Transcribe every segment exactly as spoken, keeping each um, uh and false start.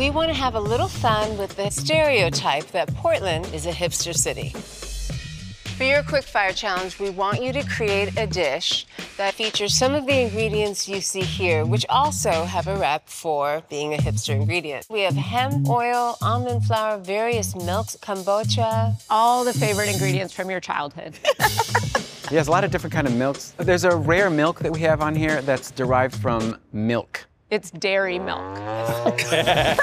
we want to have a little fun with the stereotype that Portland is a hipster city. For your quick fire challenge, we want you to create a dish that features some of the ingredients you see here, which also have a rep for being a hipster ingredient. We have hemp oil, almond flour, various milks, kombucha. All the favorite ingredients from your childhood. He has a lot of different kind of milks. There's a rare milk that we have on here that's derived from milk. It's dairy milk. Okay.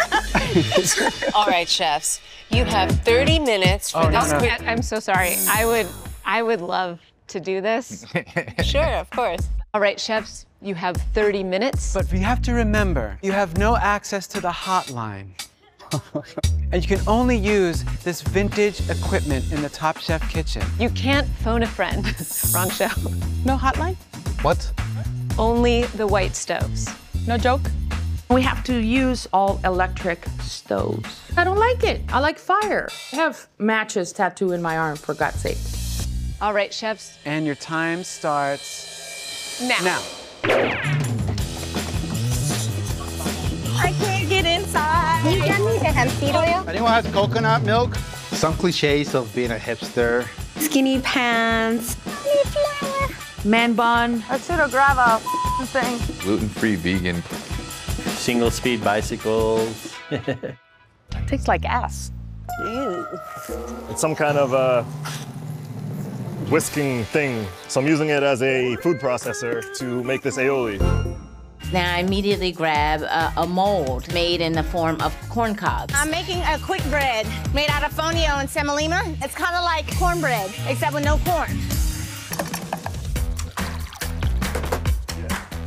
All right, chefs, you have thirty minutes for oh, this. No, no. I'm so sorry. I would, I would love to do this. Sure, of course. All right, chefs, you have thirty minutes. But we have to remember, you have no access to the hotline. And you can only use this vintage equipment in the Top Chef kitchen. You can't phone a friend. Wrong show. No hotline? What? Only the white stoves. No joke? We have to use all electric stoves. I don't like it. I like fire. I have matches tattooed in my arm, for God's sake. All right, chefs. And your time starts now. Now. I can't get inside. You got me the hemp seed oil. Anyone has coconut milk? Some cliches of being a hipster. Skinny pants. Man bun. I should have grabbed a f***ing thing. Gluten-free vegan. Single-speed bicycles. It tastes like ass. Ew. It's some kind of a whisking thing. So I'm using it as a food processor to make this aioli. Now I immediately grab a, a mold made in the form of corn cobs. I'm making a quick bread made out of fonio and semolina. It's kind of like cornbread, except with no corn.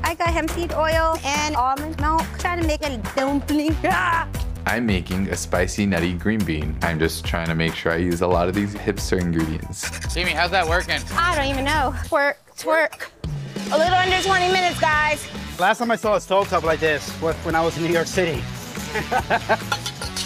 I got hemp seed oil and almond milk. Trying to make a dumpling. Ah! I'm making a spicy nutty green bean. I'm just trying to make sure I use a lot of these hipster ingredients. Jamie, how's that working? I don't even know. Twerk, twerk. A little under twenty minutes, guys. Last time I saw a stove top like this was when I was in New York City.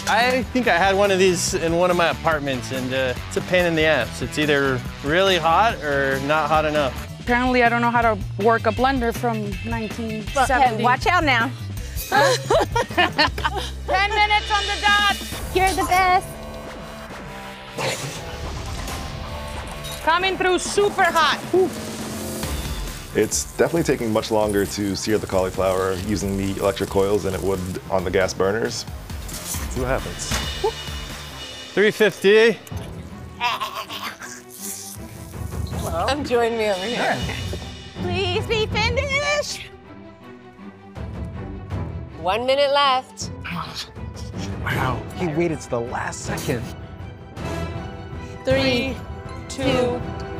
I think I had one of these in one of my apartments, and uh, it's a pain in the ass. It's either really hot or not hot enough. Apparently, I don't know how to work a blender from nineteen seventy. Hey, watch out now. Ten minutes on the dot. You're the best. Coming through super hot. It's definitely taking much longer to sear the cauliflower using the electric coils than it would on the gas burners. Let's see what happens. three fifty. Hello. I'm joining me over here. Sure. Please be finished. One minute left. Wow, he waited to the last second. Three, two, two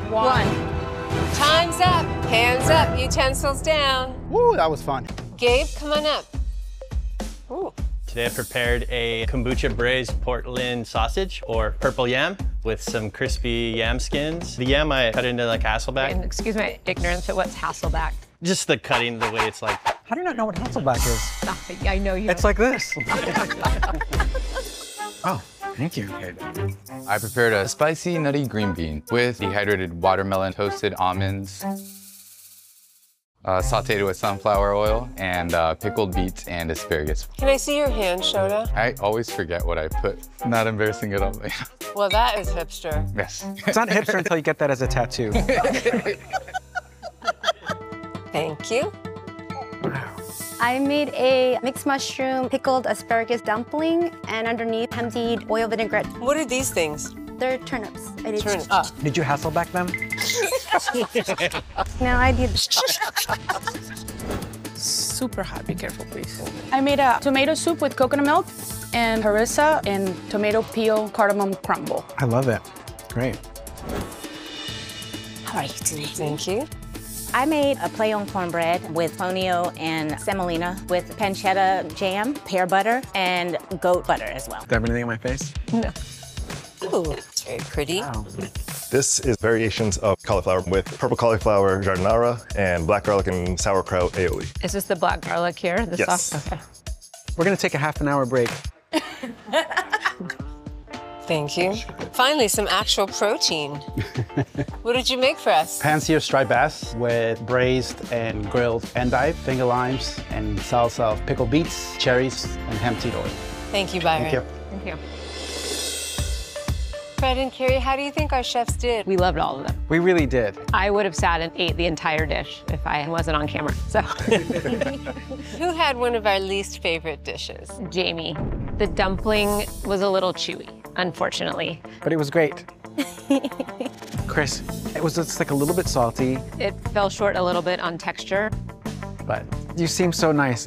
one. one. Time's up. Hands up, utensils down. Woo, that was fun. Gabe, come on up. Ooh. Today I prepared a kombucha braised Portland sausage, or purple yam, with some crispy yam skins. The yam I cut into like Hasselback. And excuse my ignorance, but what's Hasselback? Just the cutting, the way it's like. How do you not know what Hasselback is? I know you. It's like this. Oh, thank you. I prepared a spicy nutty green bean with dehydrated watermelon, toasted almonds, Uh, sauteed with sunflower oil and uh, pickled beets and asparagus. Can I see your hand, Shoda? I always forget what I put. Not embarrassing at all. Well, that is hipster. Yes. It's not hipster until you get that as a tattoo. Thank you. I made a mixed mushroom, pickled asparagus dumpling, and underneath hemp seed oil vinaigrette. What are these things? They're turnips. I did. Turnips. Uh, did you Hasselback them? No, I did. Super hot. Be careful, please. I made a tomato soup with coconut milk and harissa and tomato peel cardamom crumble. I love it. Great. How are you today? Thank you. I made a plain cornbread with fonio and semolina with pancetta jam, pear butter, and goat butter as well. Do I have anything on my face? No. Ooh, it's very pretty. Wow. This is variations of cauliflower with purple cauliflower giardinara and black garlic and sauerkraut aioli. Is this the black garlic here? The yes. Sauce? Okay. We're gonna take a half an hour break. Thank you. Finally, some actual protein. What did you make for us? Pan-seared striped bass with braised and grilled endive, finger limes, and salsa of pickled beets, cherries, and hemp seed oil. Thank you, Byron. Thank you. Thank you. Fred and Carrie, how do you think our chefs did? We loved all of them. We really did. I would have sat and ate the entire dish if I wasn't on camera, so. Who had one of our least favorite dishes? Jamie. The dumpling was a little chewy, unfortunately. But it was great. Chris, it was just like a little bit salty. It fell short a little bit on texture. But you seem so nice.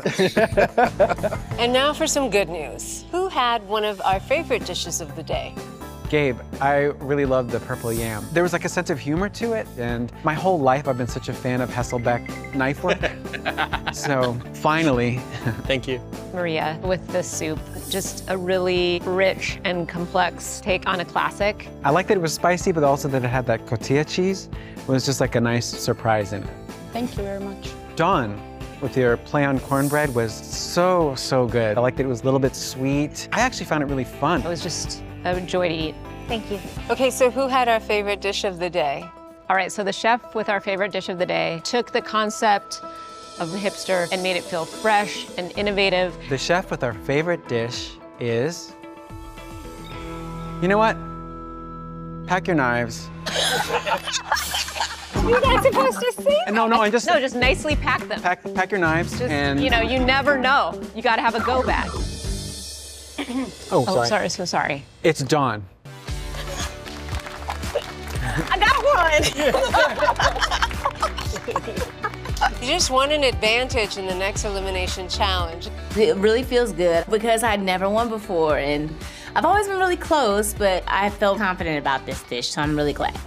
And now for some good news. Who had one of our favorite dishes of the day? Gabe, I really loved the purple yam. There was like a sense of humor to it, and my whole life I've been such a fan of Hasselback knife work. So finally. Thank you. Maria with the soup, just a really rich and complex take on a classic. I like that it was spicy, but also that it had that cotija cheese. It was just like a nice surprise in it. Thank you very much. Dawn, with your play on cornbread was so, so good. I liked that it was a little bit sweet. I actually found it really fun. It was just a joy to eat. Thank you. Okay, so who had our favorite dish of the day? All right, so the chef with our favorite dish of the day took the concept of the hipster and made it feel fresh and innovative. The chef with our favorite dish is... You know what? Pack your knives. You're not supposed to say that. No, no, I'm just... No, just nicely pack them. Pack, pack your knives just, and... You know, you never know. You gotta have a go bag. Oh, sorry. Oh, sorry, so sorry. It's Dawn. I got one. You just won an advantage in the next elimination challenge. It really feels good because I'd never won before, and I've always been really close, but I felt confident about this dish, so I'm really glad.